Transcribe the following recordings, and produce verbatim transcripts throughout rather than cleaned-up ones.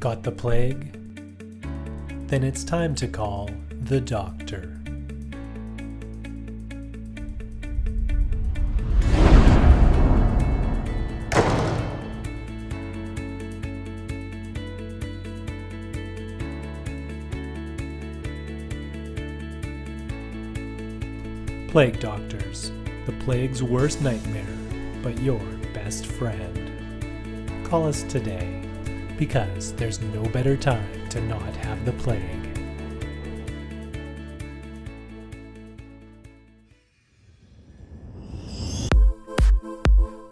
Got the plague? Then it's time to call the doctor. Plague doctors, the plague's worst nightmare, but your best friend. Call us today, because there's no better time to not have the plague.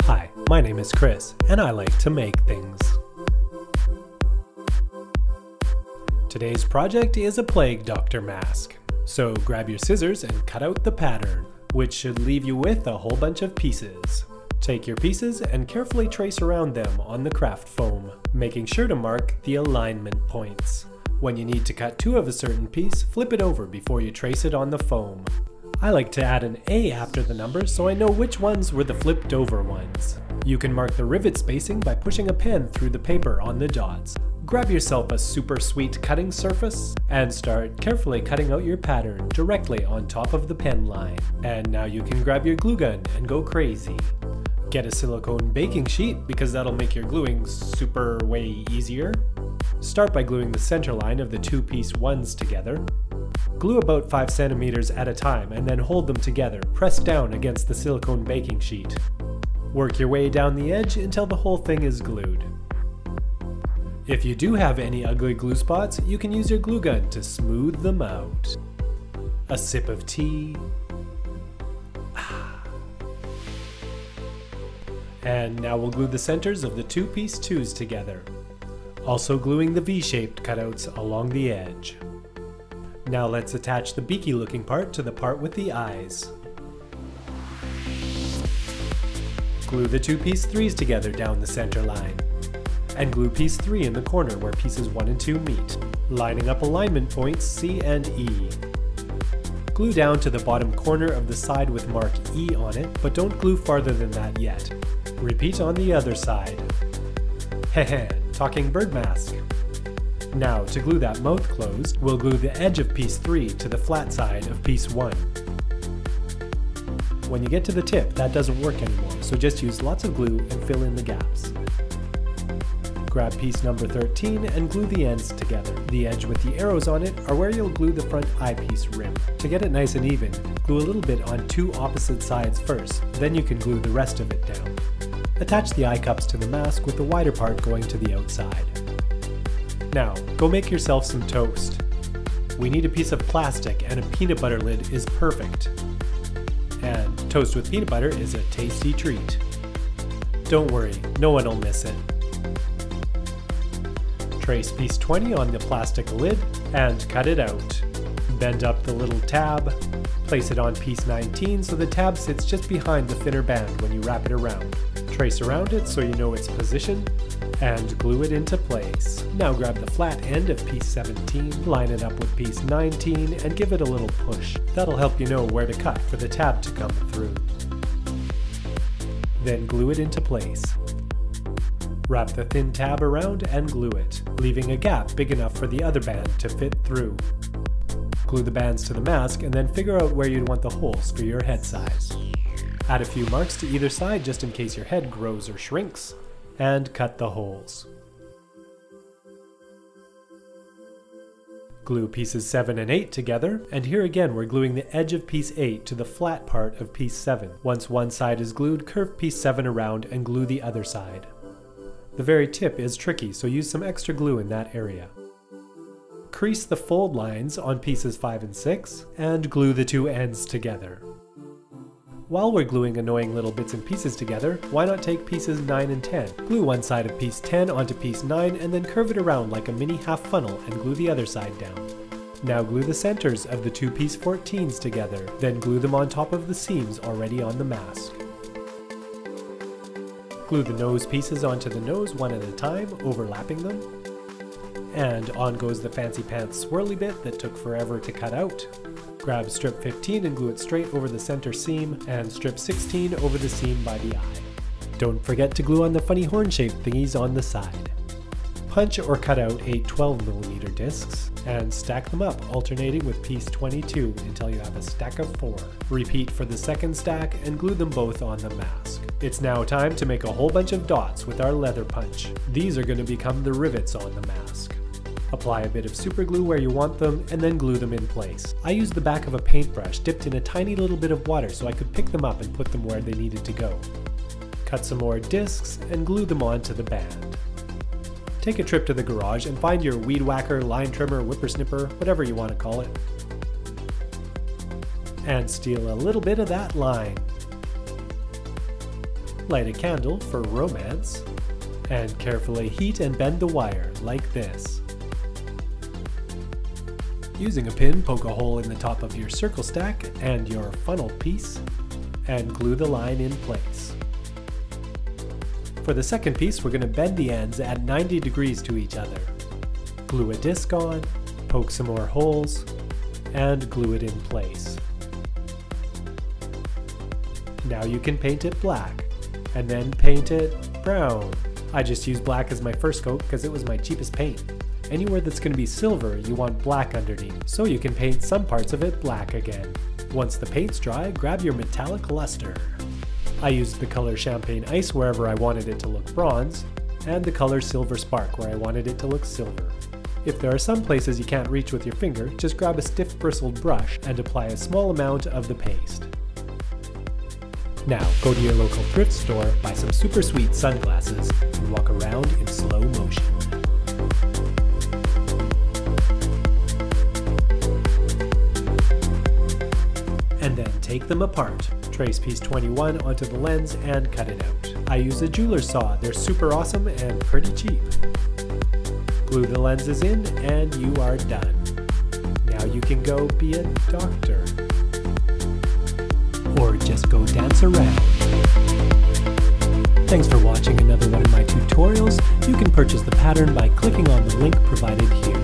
Hi, my name is Chris, and I like to make things. Today's project is a plague doctor mask. So grab your scissors and cut out the pattern, which should leave you with a whole bunch of pieces. Take your pieces and carefully trace around them on the craft foam, making sure to mark the alignment points. When you need to cut two of a certain piece, flip it over before you trace it on the foam. I like to add an A after the number so I know which ones were the flipped over ones. You can mark the rivet spacing by pushing a pen through the paper on the dots. Grab yourself a super sweet cutting surface and start carefully cutting out your pattern directly on top of the pen line. And now you can grab your glue gun and go crazy. Get a silicone baking sheet because that'll make your gluing super way easier. Start by gluing the center line of the two-piece ones together. Glue about five centimeters at a time and then hold them together, pressed down against the silicone baking sheet. Work your way down the edge until the whole thing is glued. If you do have any ugly glue spots, you can use your glue gun to smooth them out. A sip of tea. And now we'll glue the centers of the two-piece twos together. Also gluing the V-shaped cutouts along the edge. Now let's attach the beaky looking part to the part with the eyes. Glue the two-piece threes together down the center line. And glue piece three in the corner where pieces one and two meet, lining up alignment points C and E. Glue down to the bottom corner of the side with mark E on it, but don't glue farther than that yet. Repeat on the other side. Hehe, talking bird mask. Now, to glue that mouth closed, we'll glue the edge of piece three to the flat side of piece one. When you get to the tip, that doesn't work anymore, so just use lots of glue and fill in the gaps. Grab piece number thirteen and glue the ends together. The edge with the arrows on it are where you'll glue the front eyepiece rim. To get it nice and even, glue a little bit on two opposite sides first, then you can glue the rest of it down. Attach the eye cups to the mask with the wider part going to the outside. Now, go make yourself some toast. We need a piece of plastic and a peanut butter lid is perfect. And toast with peanut butter is a tasty treat. Don't worry, no one will miss it. Trace piece twenty on the plastic lid and cut it out. Bend up the little tab, place it on piece nineteen so the tab sits just behind the thinner band when you wrap it around. Trace around it so you know its position and glue it into place. Now grab the flat end of piece seventeen, line it up with piece nineteen and give it a little push. That'll help you know where to cut for the tab to come through. Then glue it into place. Wrap the thin tab around and glue it, leaving a gap big enough for the other band to fit through. Glue the bands to the mask and then figure out where you'd want the holes for your head size. Add a few marks to either side just in case your head grows or shrinks, and cut the holes. Glue pieces seven and eight together, and here again we're gluing the edge of piece eight to the flat part of piece seven. Once one side is glued, curve piece seven around and glue the other side. The very tip is tricky, so use some extra glue in that area. Crease the fold lines on pieces five and six, and glue the two ends together. While we're gluing annoying little bits and pieces together, why not take pieces nine and ten? Glue one side of piece ten onto piece nine, and then curve it around like a mini half funnel and glue the other side down. Now glue the centers of the two piece fourteens together, then glue them on top of the seams already on the mask. Glue the nose pieces onto the nose one at a time, overlapping them. And on goes the fancy pants swirly bit that took forever to cut out. Grab strip fifteen and glue it straight over the center seam, and strip sixteen over the seam by the eye. Don't forget to glue on the funny horn-shaped thingies on the side. Punch or cut out eight twelve millimeter discs and stack them up, alternating with piece twenty-two until you have a stack of four. Repeat for the second stack and glue them both on the mask. It's now time to make a whole bunch of dots with our leather punch. These are going to become the rivets on the mask. Apply a bit of super glue where you want them and then glue them in place. I used the back of a paintbrush dipped in a tiny little bit of water so I could pick them up and put them where they needed to go. Cut some more discs and glue them onto the band. Take a trip to the garage and find your weed whacker, line trimmer, whippersnipper, whatever you want to call it, and steal a little bit of that line. Light a candle for romance and carefully heat and bend the wire like this. Using a pin, poke a hole in the top of your circle stack and your funnel piece and glue the line in place. For the second piece, we're going to bend the ends at ninety degrees to each other. Glue a disc on, poke some more holes, and glue it in place. Now you can paint it black, and then paint it brown. I just used black as my first coat because it was my cheapest paint. Anywhere that's going to be silver, you want black underneath, so you can paint some parts of it black again. Once the paint's dry, grab your metallic luster. I used the color Champagne Ice wherever I wanted it to look bronze, and the color Silver Spark where I wanted it to look silver. If there are some places you can't reach with your finger, just grab a stiff bristled brush and apply a small amount of the paste. Now go to your local thrift store, buy some super sweet sunglasses, and walk around in slow motion. And then take them apart. Trace piece twenty-one onto the lens and cut it out. I use a jeweler's saw. They're super awesome and pretty cheap. Glue the lenses in and you are done. Now you can go be a doctor. Or just go dance around. Thanks for watching another one of my tutorials. You can purchase the pattern by clicking on the link provided here.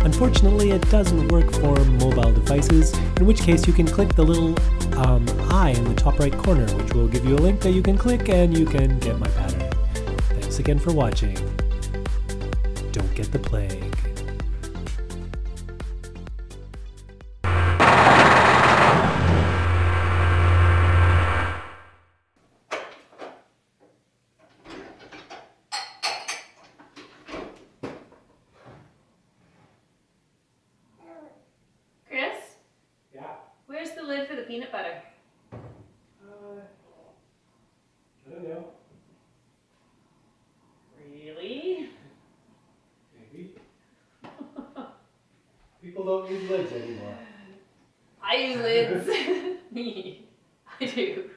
Unfortunately, it doesn't work for mobile devices, in which case you can click the little um, eye in the top right corner, which will give you a link that you can click and you can get my pattern. Thanks again for watching. Don't get the plague. Where's the lid for the peanut butter? Uh, I don't know. Really? Maybe. People don't use lids anymore. I use lids. Me. I do.